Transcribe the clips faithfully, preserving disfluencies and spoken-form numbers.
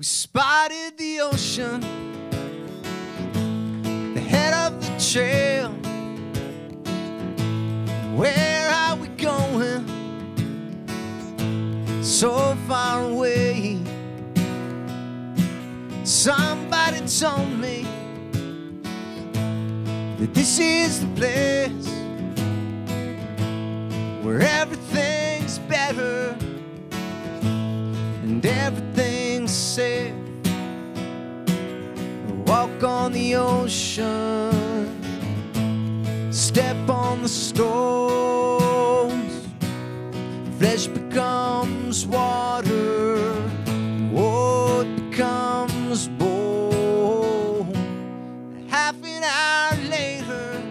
We spotted the ocean, the head of the trail. Where are we going? So far away. Somebody told me that this is the place where everything's better and everything's safe. Walk on the ocean, step on the stones, flesh becomes water, wood becomes bone. Half an hour later,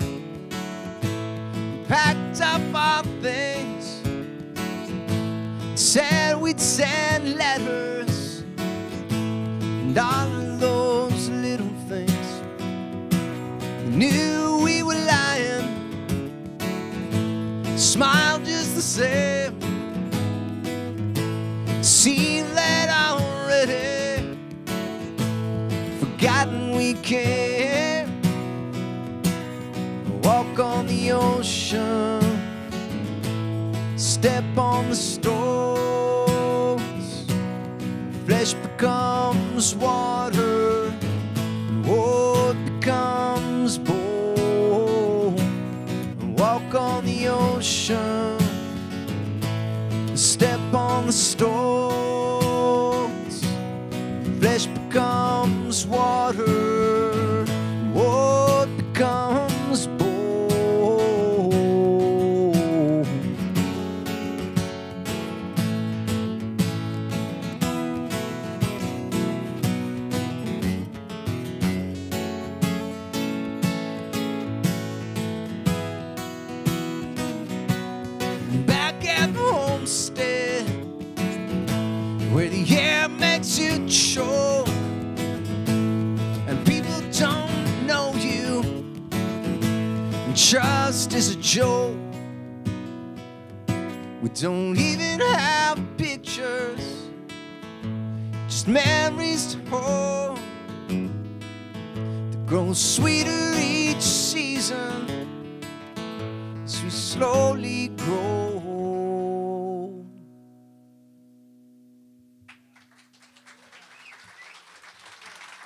we packed up our things, said we'd send letters, and all of those little things. We knew we were lying, smiled just the same. Seen that already, forgotten we care. Walk on the ocean, step on the stones, flesh becomes water, wood becomes bone. Walk on the ocean, step on the stones, flesh becomes water, wood becomes bone. Homestead, where the air makes you choke and people don't know you, and trust is a joke. We don't even have pictures, just memories to hold that grow sweeter each season as we slowly grow.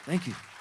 Thank you.